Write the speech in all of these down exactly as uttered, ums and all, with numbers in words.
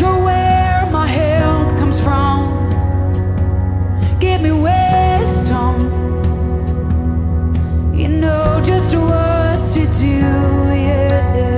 You're where my help comes from. Give me wisdom. You know just what to do, yeah. Yeah.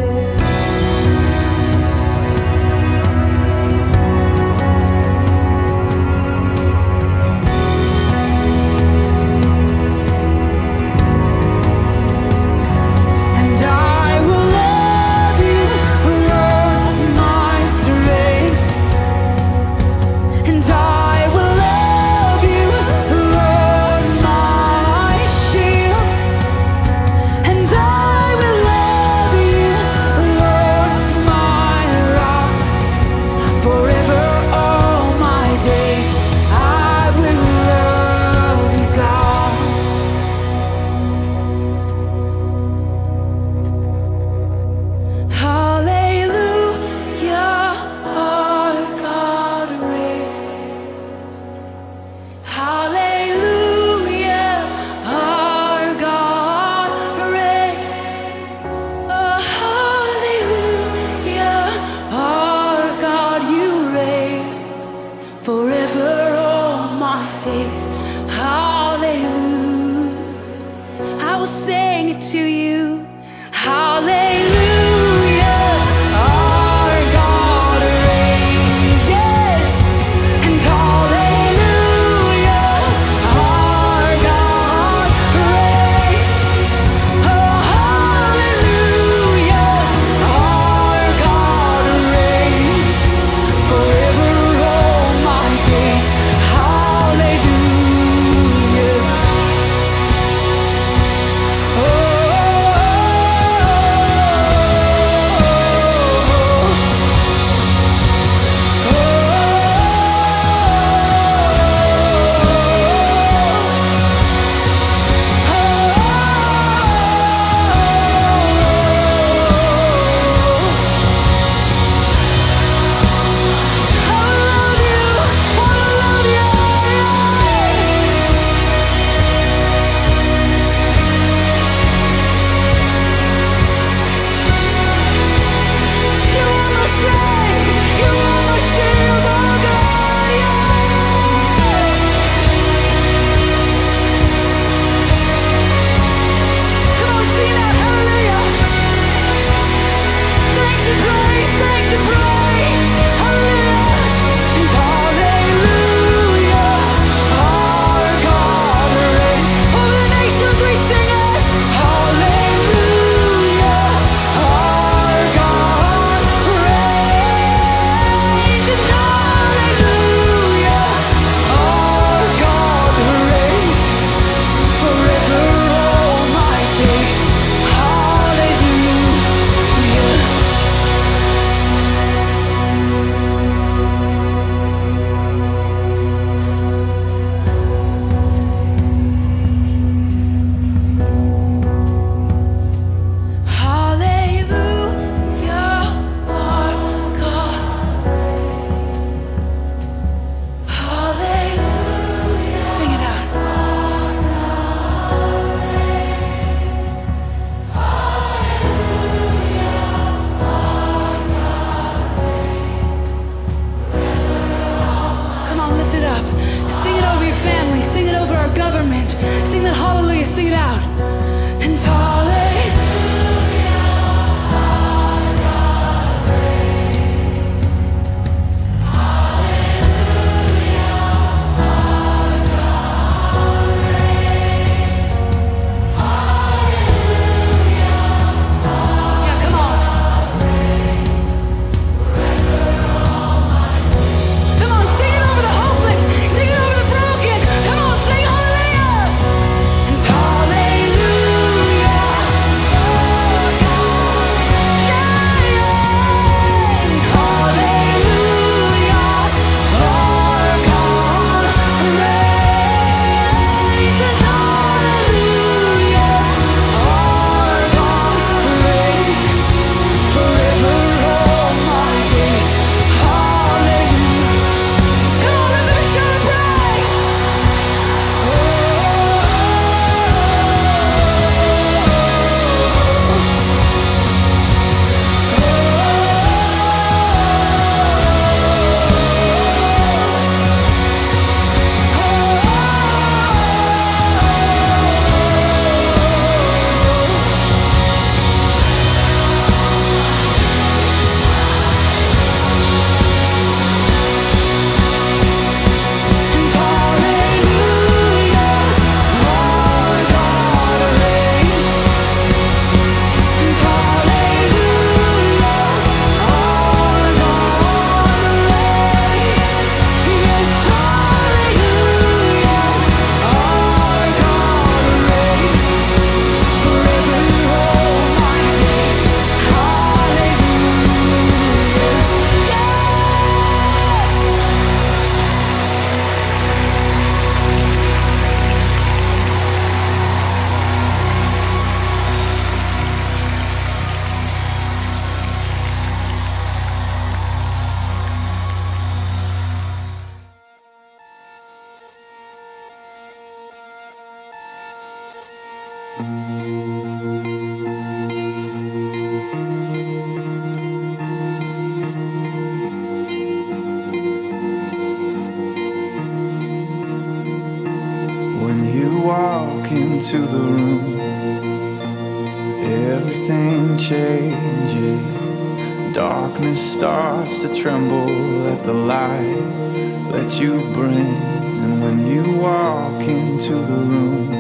you walk into the room, everything changes. Darkness starts to tremble at the light that you bring. And when you walk into the room,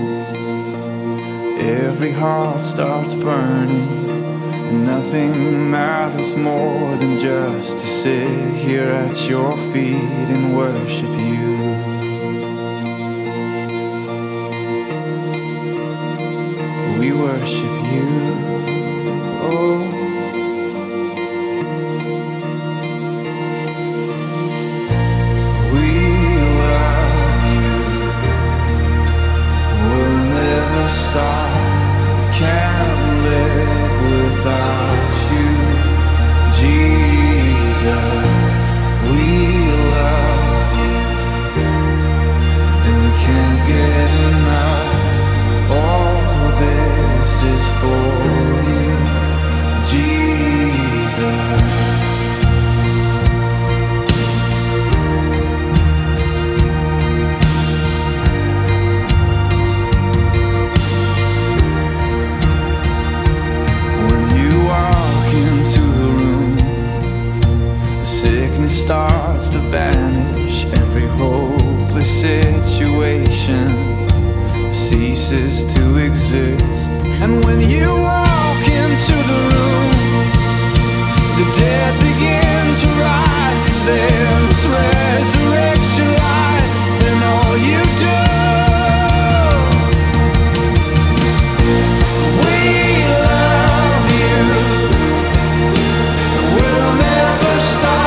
every heart starts burning. And nothing matters more than just to sit here at your feet and worship you. We worship you, oh. We love you. We'll never stop. Can't live without you, Jesus. We love you and we can't get enough. All this is for you, Jesus. Starts to vanish, every hopeless situation ceases to exist. And when you walk into the room, the dead begin to rise, 'cause there's resurrection life in all you do. We love you, we'll never stop.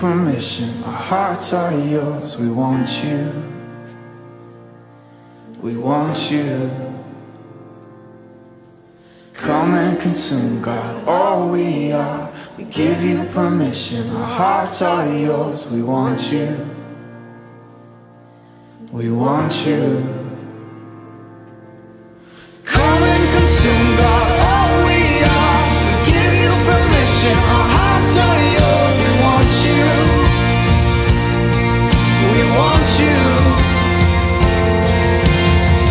Permission, our hearts are yours. We want you, we want you. Come and consume, God, all we are. We give you permission, our hearts are yours. We want you, we want you. Come and consume, God, all we are. We give you permission, our hearts are yours. Want you.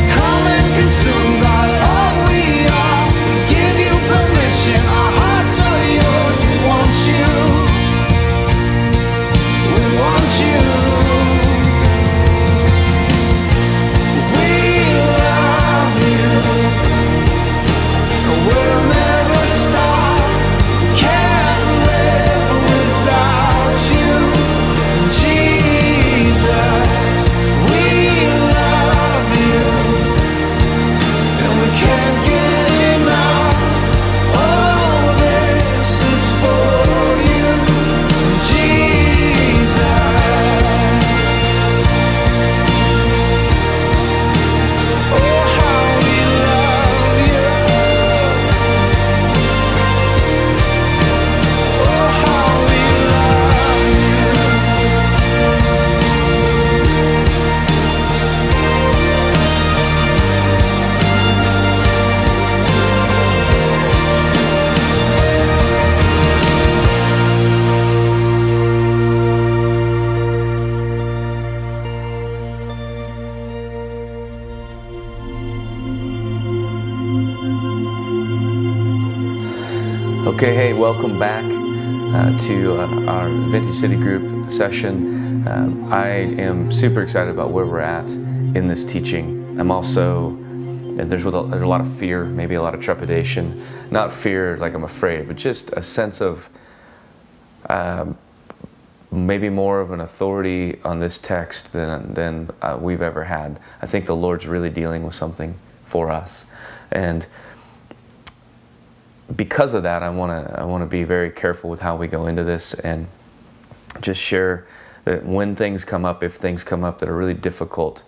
Come and consume, God, all we are. We give you permission, our hearts are yours. We want you, we want you. We love you, and we'll never stop. We can't live without you, Jesus. Okay, hey, welcome back uh, to uh, our Vintage City Group session. Um, I am super excited about where we're at in this teaching. I'm also, there's a lot of fear, maybe a lot of trepidation. Not fear like I'm afraid, but just a sense of um, maybe more of an authority on this text than, than uh, we've ever had. I think the Lord's really dealing with something for us. And because of that, I want to I want to be very careful with how we go into this, and just share that when things come up, if things come up that are really difficult,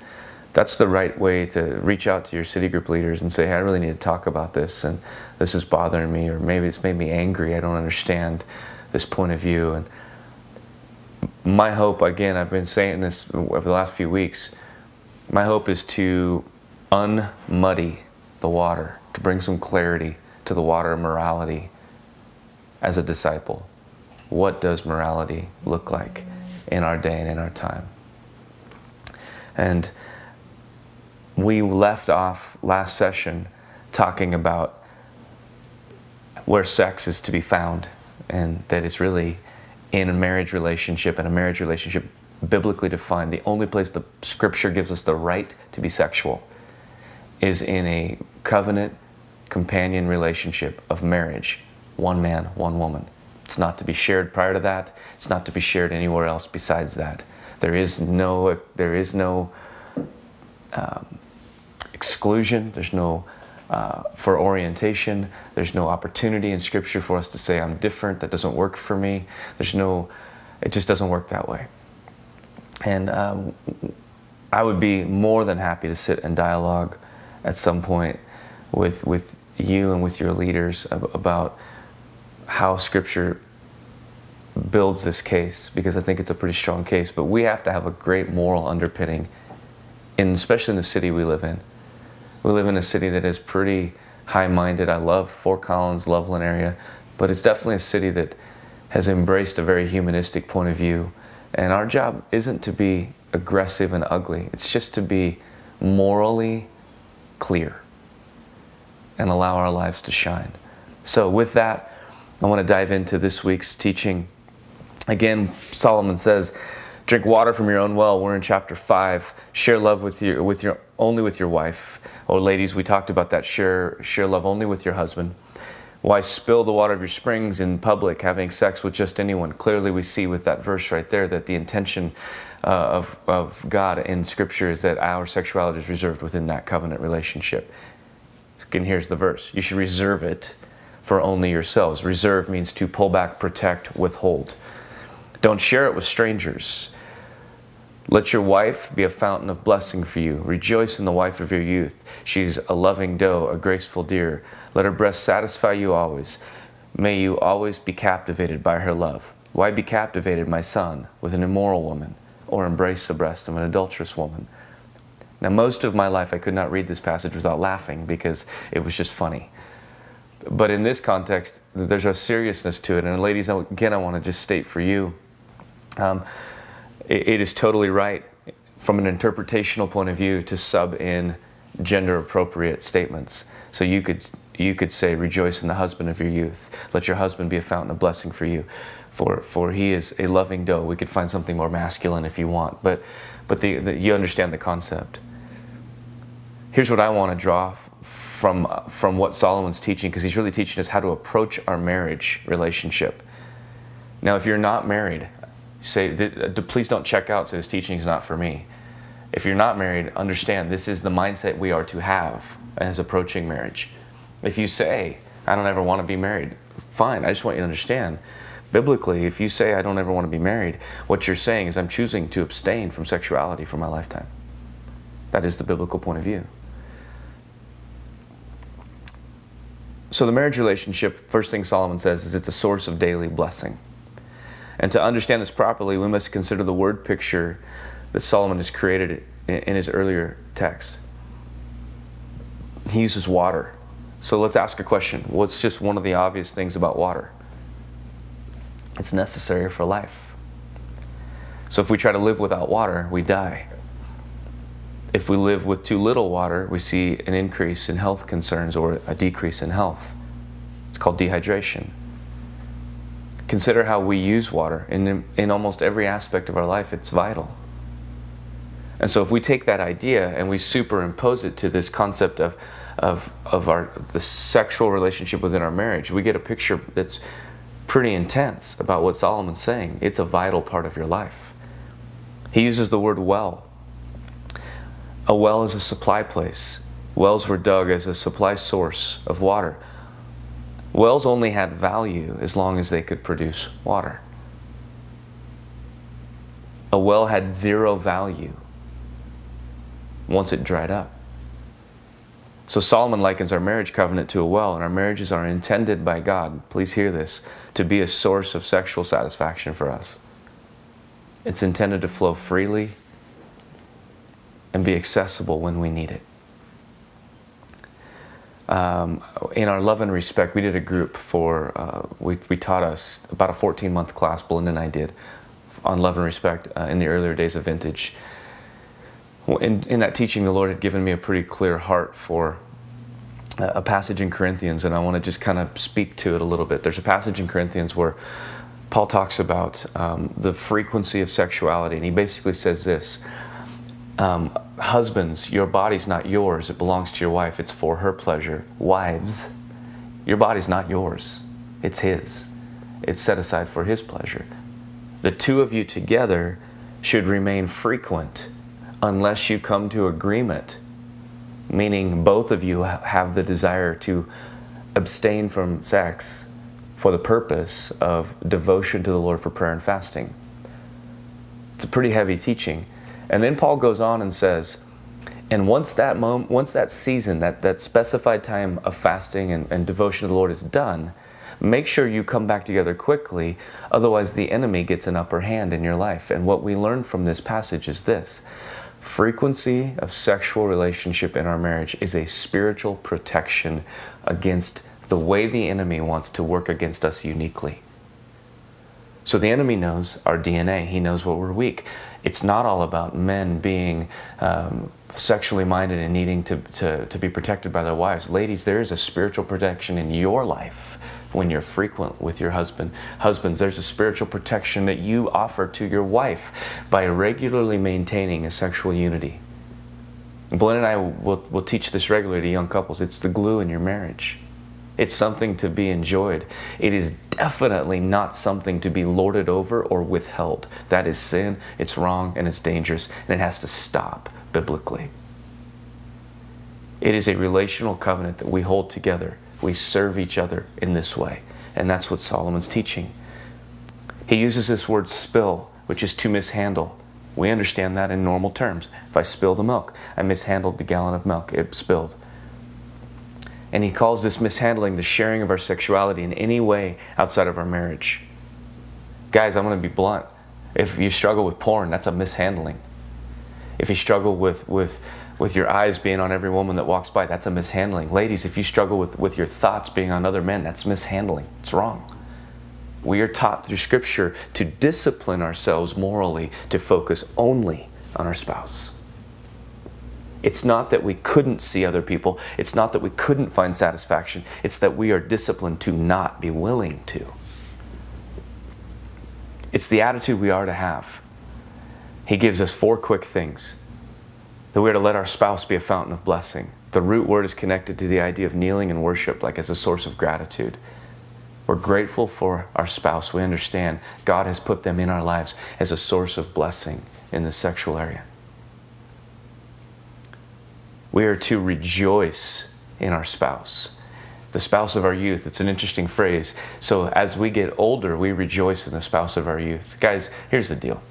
that's the right way to reach out to your city group leaders and say, hey, I really need to talk about this, and this is bothering me, or maybe it's made me angry, I don't understand this point of view. And my hope, again, I've been saying this over the last few weeks, my hope is to unmuddy the water, to bring some clarity to the water of morality as a disciple. What does morality look like in our day and in our time? And we left off last session talking about where sex is to be found, and that it's really in a marriage relationship, and a marriage relationship biblically defined, the only place the scripture gives us the right to be sexual is in a covenant companion relationship of marriage, one man, one woman. It's not to be shared prior to that. It's not to be shared anywhere else besides that. There is no, there is no um, exclusion. There's no uh, for orientation. There's no opportunity in Scripture for us to say I'm different. That doesn't work for me. There's no. It just doesn't work that way. And um, I would be more than happy to sit and dialogue at some point with with you and with your leaders about how Scripture builds this case, because I think it's a pretty strong case. But we have to have a great moral underpinning, and especially in the city we live in. We live in a city that is pretty high-minded. I love Fort Collins, Loveland area, but it's definitely a city that has embraced a very humanistic point of view. And our job isn't to be aggressive and ugly. It's just to be morally clear and allow our lives to shine. So with that, I want to dive into this week's teaching. Again, Solomon says, drink water from your own well. We're in chapter five. Share love with your, with your, only with your wife. Oh, ladies, we talked about that. Share, share love only with your husband. Why spill the water of your springs in public, having sex with just anyone? Clearly, we see with that verse right there that the intention uh, of, of God in Scripture is that our sexuality is reserved within that covenant relationship. Again, here's the verse. You should reserve it for only yourselves. Reserve means to pull back, protect, withhold. Don't share it with strangers. Let your wife be a fountain of blessing for you. Rejoice in the wife of your youth. She's a loving doe, a graceful deer. Let her breast satisfy you always. May you always be captivated by her love. Why be captivated, my son, with an immoral woman, or embrace the breast of an adulterous woman? Now, most of my life I could not read this passage without laughing, because it was just funny. But in this context, there's a seriousness to it. And ladies, again, I want to just state for you, um, it, it is totally right from an interpretational point of view to sub in gender-appropriate statements. So you could, you could say, rejoice in the husband of your youth. Let your husband be a fountain of blessing for you, for, for he is a loving doe. We could find something more masculine if you want, but, but the, the, you understand the concept. Here's what I want to draw from, from what Solomon's teaching, because he's really teaching us how to approach our marriage relationship. Now, if you're not married, say, please don't check out, say this teaching is not for me. If you're not married, understand this is the mindset we are to have as approaching marriage. If you say, I don't ever want to be married, fine, I just want you to understand. Biblically, if you say, I don't ever want to be married, what you're saying is I'm choosing to abstain from sexuality for my lifetime. That is the biblical point of view. So the marriage relationship, first thing Solomon says, is it's a source of daily blessing. And to understand this properly, we must consider the word picture that Solomon has created in his earlier text. He uses water. So let's ask a question. What's just one of the obvious things about water? It's necessary for life. So if we try to live without water, we die. If we live with too little water, we see an increase in health concerns or a decrease in health. It's called dehydration. Consider how we use water. In, in almost every aspect of our life, it's vital. And so if we take that idea and we superimpose it to this concept of, of, of our, the sexual relationship within our marriage, we get a picture that's pretty intense about what Solomon's saying. It's a vital part of your life. He uses the word well. A well is a supply place. Wells were dug as a supply source of water. Wells only had value as long as they could produce water. A well had zero value once it dried up. So Solomon likens our marriage covenant to a well, and our marriages are intended by God, please hear this, to be a source of sexual satisfaction for us. It's intended to flow freely and be accessible when we need it. Um, in our love and respect, we did a group for, uh, we, we taught us about a fourteen month class, Belinda and I did, on love and respect uh, in the earlier days of Vintage. In, in that teaching, the Lord had given me a pretty clear heart for a, a passage in Corinthians, and I want to just kind of speak to it a little bit. There's a passage in Corinthians where Paul talks about um, the frequency of sexuality, and he basically says this, um, husbands, your body's not yours. It belongs to your wife. It's for her pleasure. Wives, your body's not yours. It's his. It's set aside for his pleasure. The two of you together should remain frequent unless you come to agreement, meaning both of you have the desire to abstain from sex for the purpose of devotion to the Lord for prayer and fasting. It's a pretty heavy teaching. And then Paul goes on and says, and once that moment, once that season, that, that specified time of fasting and, and devotion to the Lord is done, make sure you come back together quickly, otherwise the enemy gets an upper hand in your life. And what we learn from this passage is this. Frequency of sexual relationship in our marriage is a spiritual protection against the way the enemy wants to work against us uniquely. So the enemy knows our D N A. He knows what we're weak. It's not all about men being um, sexually minded and needing to, to, to be protected by their wives. Ladies, there is a spiritual protection in your life when you're frequent with your husband. Husbands, there's a spiritual protection that you offer to your wife by regularly maintaining a sexual unity. Blynn and I will, will teach this regularly to young couples. It's the glue in your marriage. It's something to be enjoyed. It is definitely not something to be lorded over or withheld. That is sin, it's wrong, and it's dangerous, and it has to stop biblically. It is a relational covenant that we hold together. We serve each other in this way, and that's what Solomon's teaching. He uses this word spill, which is to mishandle. We understand that in normal terms. If I spill the milk, I mishandled the gallon of milk, it spilled. And he calls this mishandling the sharing of our sexuality in any way outside of our marriage. Guys, I'm going to be blunt. If you struggle with porn, that's a mishandling. If you struggle with, with, with your eyes being on every woman that walks by, that's a mishandling. Ladies, if you struggle with, with your thoughts being on other men, that's mishandling. It's wrong. We are taught through Scripture to discipline ourselves morally to focus only on our spouse. It's not that we couldn't see other people. It's not that we couldn't find satisfaction. It's that we are disciplined to not be willing to. It's the attitude we are to have. He gives us four quick things. That we are to let our spouse be a fountain of blessing. The root word is connected to the idea of kneeling and worship, like as a source of gratitude. We're grateful for our spouse. We understand God has put them in our lives as a source of blessing in the sexual area. We are to rejoice in our spouse. The spouse of our youth, it's an interesting phrase. So as we get older, we rejoice in the spouse of our youth. Guys, here's the deal.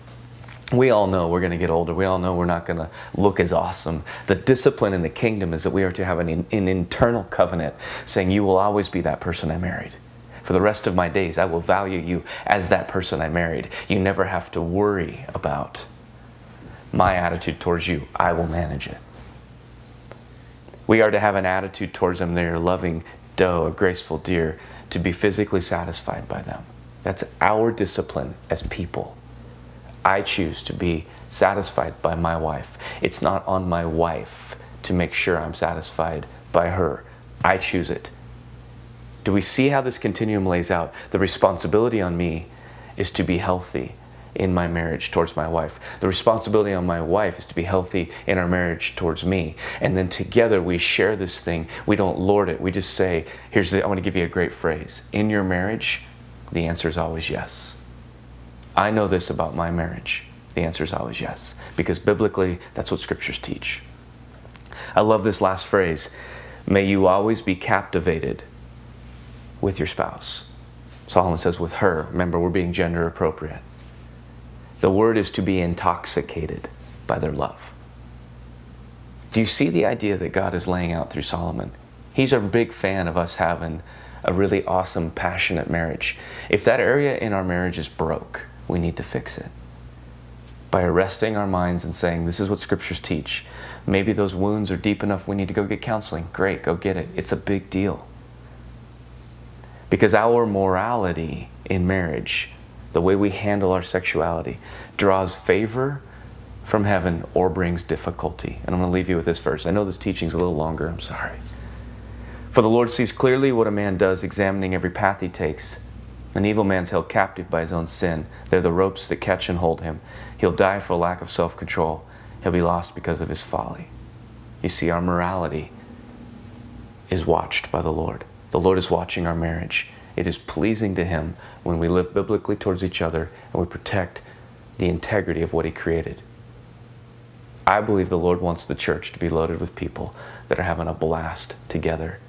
We all know we're going to get older. We all know we're not going to look as awesome. The discipline in the kingdom is that we are to have an, an internal covenant saying, you will always be that person I married. For the rest of my days, I will value you as that person I married. You never have to worry about my attitude towards you. I will manage it. We are to have an attitude towards them. They are loving doe, a graceful deer, to be physically satisfied by them. That's our discipline as people. I choose to be satisfied by my wife. It's not on my wife to make sure I'm satisfied by her. I choose it. Do we see how this continuum lays out? The responsibility on me is to be healthy in my marriage towards my wife. The responsibility on my wife is to be healthy in our marriage towards me. And then together we share this thing. We don't lord it. We just say, here's the, I want to give you a great phrase. In your marriage, the answer is always yes. I know this about my marriage. The answer is always yes. Because biblically, that's what scriptures teach. I love this last phrase. May you always be captivated with your spouse. Solomon says with her. Remember, we're being gender appropriate. The word is to be intoxicated by their love. Do you see the idea that God is laying out through Solomon? He's a big fan of us having a really awesome, passionate marriage. If that area in our marriage is broke, we need to fix it by arresting our minds and saying, this is what scriptures teach. Maybe those wounds are deep enough, we need to go get counseling. Great, go get it. It's a big deal. Because our morality in marriage, the way we handle our sexuality, draws favor from heaven or brings difficulty. And I'm going to leave you with this verse. I know this teaching's a little longer. I'm sorry. For the Lord sees clearly what a man does, examining every path he takes. An evil man's held captive by his own sin. They're the ropes that catch and hold him. He'll die for lack of self-control. He'll be lost because of his folly. You see, our morality is watched by the Lord. The Lord is watching our marriage. It is pleasing to Him when we live biblically towards each other and we protect the integrity of what He created. I believe the Lord wants the church to be loaded with people that are having a blast together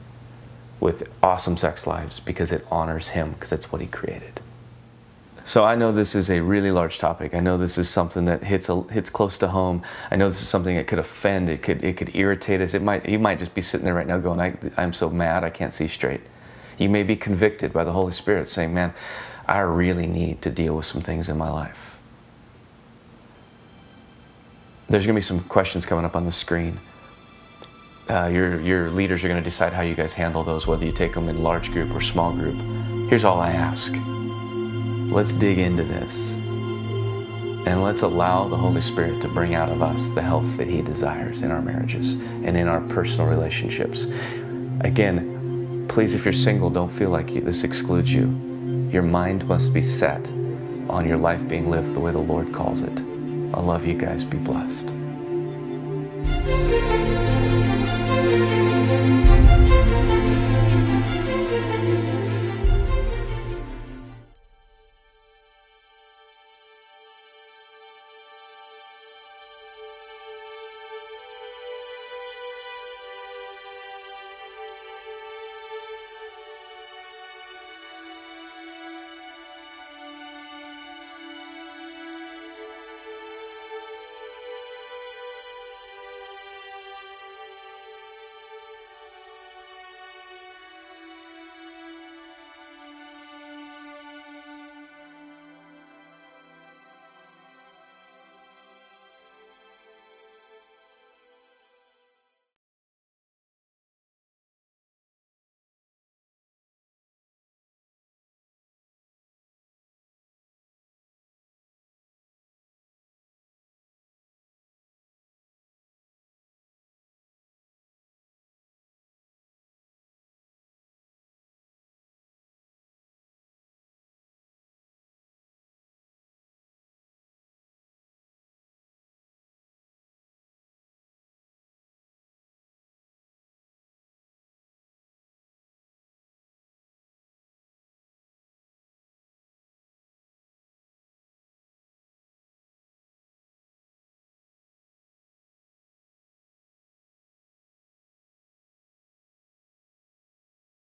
with awesome sex lives, because it honors Him, because it's what He created. So I know this is a really large topic. I know this is something that hits a, hits close to home. I know this is something that could offend. It could it could irritate us. It might you might just be sitting there right now going, I, I'm so mad I can't see straight. You may be convicted by the Holy Spirit saying, man, I really need to deal with some things in my life. There's going to be some questions coming up on the screen. Uh, your, your leaders are going to decide how you guys handle those, whether you take them in large group or small group. Here's all I ask. Let's dig into this, and let's allow the Holy Spirit to bring out of us the health that He desires in our marriages and in our personal relationships. Again, please, if you're single, don't feel like this excludes you. Your mind must be set on your life being lived the way the Lord calls it. I love you guys. Be blessed.